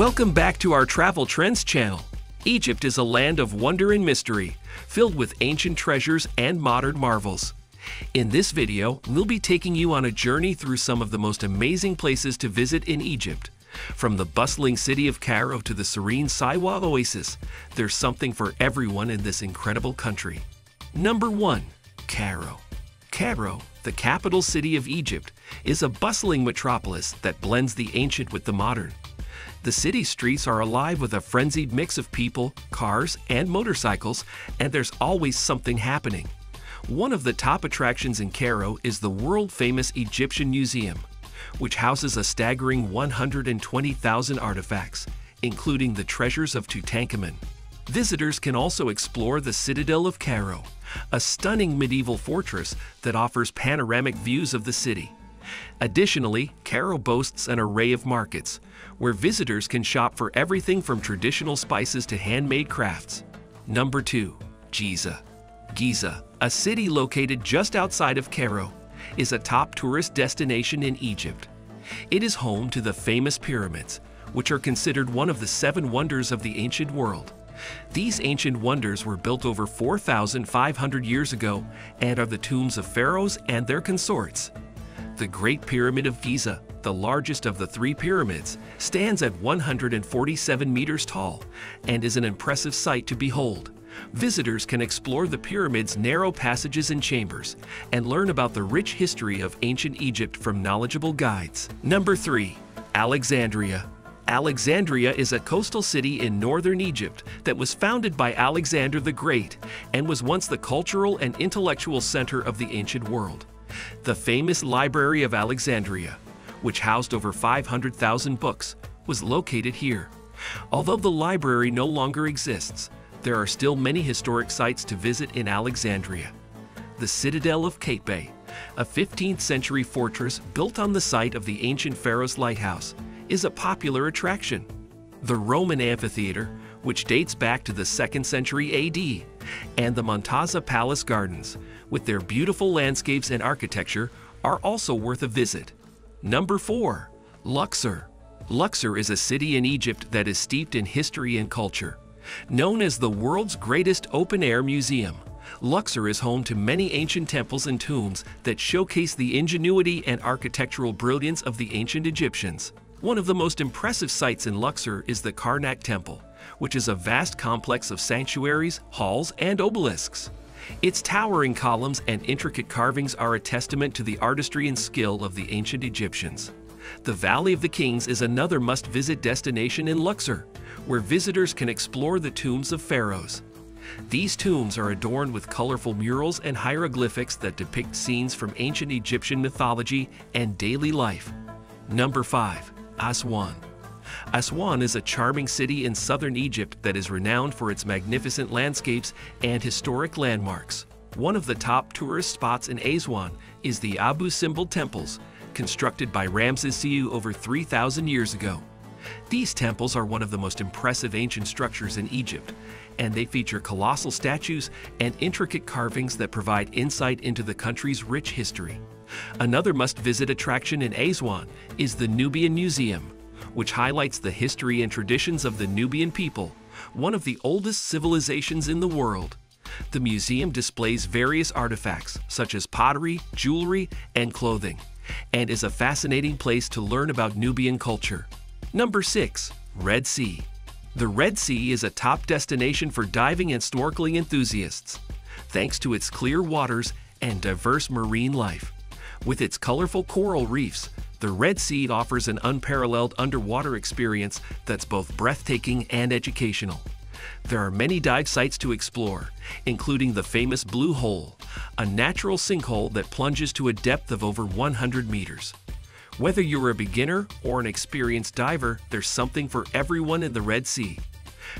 Welcome back to our Travel Trends channel. Egypt is a land of wonder and mystery, filled with ancient treasures and modern marvels. In this video, we'll be taking you on a journey through some of the most amazing places to visit in Egypt. From the bustling city of Cairo to the serene Siwa Oasis, there's something for everyone in this incredible country. Number 1. Cairo. Cairo, the capital city of Egypt, is a bustling metropolis that blends the ancient with the modern. The city streets are alive with a frenzied mix of people, cars, and motorcycles, and there's always something happening. One of the top attractions in Cairo is the world-famous Egyptian Museum, which houses a staggering 120,000 artifacts, including the treasures of Tutankhamun. Visitors can also explore the Citadel of Cairo, a stunning medieval fortress that offers panoramic views of the city. Additionally, Cairo boasts an array of markets, where visitors can shop for everything from traditional spices to handmade crafts. Number 2. Giza. Giza, a city located just outside of Cairo, is a top tourist destination in Egypt. It is home to the famous pyramids, which are considered one of the seven wonders of the ancient world. These ancient wonders were built over 4,500 years ago and are the tombs of pharaohs and their consorts. The Great Pyramid of Giza, the largest of the three pyramids, stands at 147 meters tall and is an impressive sight to behold. Visitors can explore the pyramid's narrow passages and chambers and learn about the rich history of ancient Egypt from knowledgeable guides. Number 3. Alexandria. Alexandria is a coastal city in northern Egypt that was founded by Alexander the Great and was once the cultural and intellectual center of the ancient world. The famous Library of Alexandria, which housed over 500,000 books, was located here. Although the library no longer exists, there are still many historic sites to visit in Alexandria. The Citadel of Cape Bay, a 15th-century fortress built on the site of the ancient Pharaoh's lighthouse, is a popular attraction. The Roman amphitheater, which dates back to the 2nd century AD, and the Montaza Palace Gardens, with their beautiful landscapes and architecture, are also worth a visit. Number 4. Luxor. Luxor is a city in Egypt that is steeped in history and culture. Known as the world's greatest open-air museum, Luxor is home to many ancient temples and tombs that showcase the ingenuity and architectural brilliance of the ancient Egyptians. One of the most impressive sights in Luxor is the Karnak Temple, which is a vast complex of sanctuaries, halls, and obelisks. Its towering columns and intricate carvings are a testament to the artistry and skill of the ancient Egyptians. The Valley of the Kings is another must-visit destination in Luxor, where visitors can explore the tombs of pharaohs. These tombs are adorned with colorful murals and hieroglyphics that depict scenes from ancient Egyptian mythology and daily life. Number 5. Aswan. Aswan is a charming city in southern Egypt that is renowned for its magnificent landscapes and historic landmarks. One of the top tourist spots in Aswan is the Abu Simbel Temples, constructed by Ramses II over 3,000 years ago. These temples are one of the most impressive ancient structures in Egypt, and they feature colossal statues and intricate carvings that provide insight into the country's rich history. Another must-visit attraction in Aswan is the Nubian Museum, which highlights the history and traditions of the Nubian people, one of the oldest civilizations in the world. The museum displays various artifacts, such as pottery, jewelry, and clothing, and is a fascinating place to learn about Nubian culture. Number 6. Red Sea. The Red Sea is a top destination for diving and snorkeling enthusiasts, thanks to its clear waters and diverse marine life. With its colorful coral reefs, the Red Sea offers an unparalleled underwater experience that's both breathtaking and educational. There are many dive sites to explore, including the famous Blue Hole, a natural sinkhole that plunges to a depth of over 100 meters. Whether you're a beginner or an experienced diver, there's something for everyone in the Red Sea.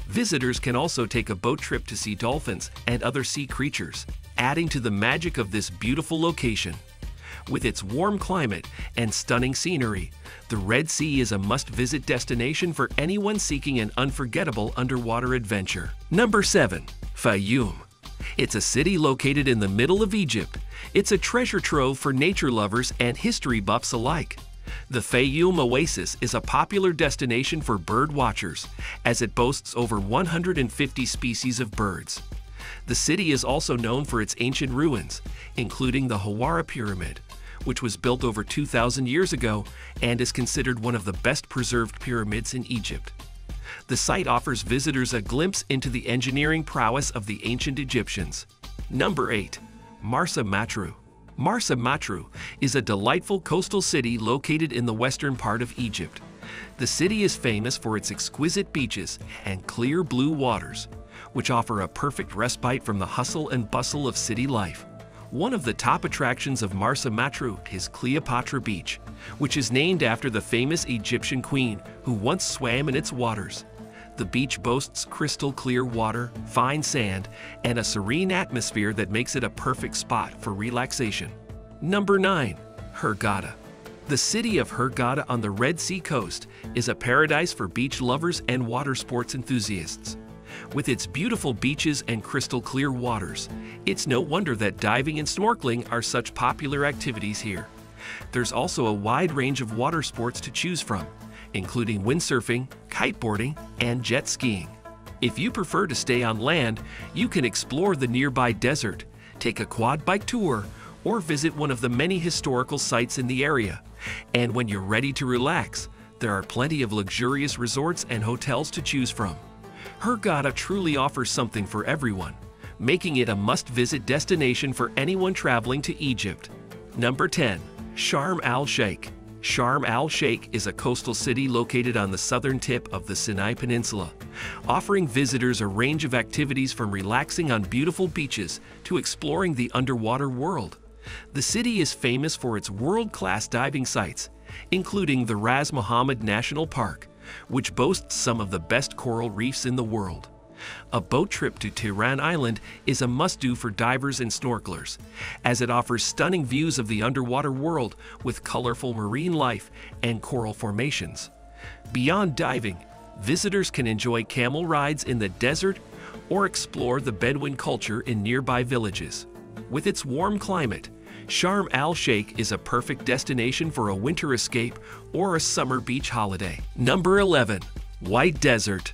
Visitors can also take a boat trip to see dolphins and other sea creatures, adding to the magic of this beautiful location. With its warm climate and stunning scenery, the Red Sea is a must-visit destination for anyone seeking an unforgettable underwater adventure. Number 7. Fayoum. It's a city located in the middle of Egypt. It's a treasure trove for nature lovers and history buffs alike. The Fayoum Oasis is a popular destination for bird watchers, as it boasts over 150 species of birds. The city is also known for its ancient ruins, including the Hawara Pyramid, which was built over 2,000 years ago and is considered one of the best preserved pyramids in Egypt. The site offers visitors a glimpse into the engineering prowess of the ancient Egyptians. Number 8. Marsa Matruh. Marsa Matruh is a delightful coastal city located in the western part of Egypt. The city is famous for its exquisite beaches and clear blue waters, which offer a perfect respite from the hustle and bustle of city life. One of the top attractions of Marsa Matruh is Cleopatra Beach, which is named after the famous Egyptian queen who once swam in its waters. The beach boasts crystal clear water, fine sand, and a serene atmosphere that makes it a perfect spot for relaxation. Number 9. Hurghada. The city of Hurghada on the Red Sea coast is a paradise for beach lovers and water sports enthusiasts. With its beautiful beaches and crystal clear waters, it's no wonder that diving and snorkeling are such popular activities here. There's also a wide range of water sports to choose from, including windsurfing, kiteboarding, and jet skiing. If you prefer to stay on land, you can explore the nearby desert, take a quad bike tour, or visit one of the many historical sites in the area. And when you're ready to relax, there are plenty of luxurious resorts and hotels to choose from. Hurghada truly offers something for everyone, making it a must-visit destination for anyone traveling to Egypt. Number 10. Sharm el-Sheikh. Sharm el-Sheikh is a coastal city located on the southern tip of the Sinai Peninsula, offering visitors a range of activities from relaxing on beautiful beaches to exploring the underwater world. The city is famous for its world-class diving sites, including the Ras Muhammad National Park, which boasts some of the best coral reefs in the world. A boat trip to Tiran Island is a must-do for divers and snorkelers, as it offers stunning views of the underwater world with colorful marine life and coral formations. Beyond diving, visitors can enjoy camel rides in the desert or explore the Bedouin culture in nearby villages. With its warm climate, Sharm el-Sheikh is a perfect destination for a winter escape or a summer beach holiday. Number 11. White Desert.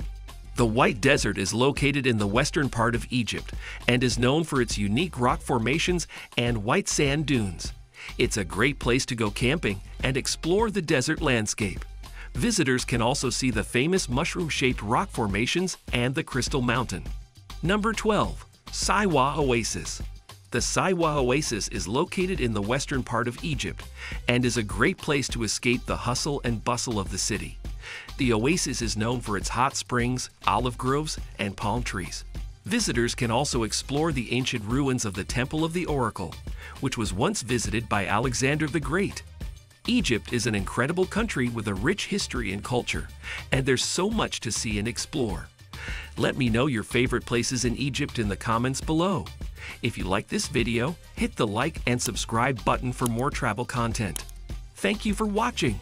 The White Desert is located in the western part of Egypt and is known for its unique rock formations and white sand dunes. It's a great place to go camping and explore the desert landscape. Visitors can also see the famous mushroom-shaped rock formations and the Crystal Mountain. Number 12. Siwa Oasis. The Siwa Oasis is located in the western part of Egypt and is a great place to escape the hustle and bustle of the city. The oasis is known for its hot springs, olive groves, and palm trees. Visitors can also explore the ancient ruins of the Temple of the Oracle, which was once visited by Alexander the Great. Egypt is an incredible country with a rich history and culture, and there's so much to see and explore. Let me know your favorite places in Egypt in the comments below. If you like this video, hit the like and subscribe button for more travel content. Thank you for watching.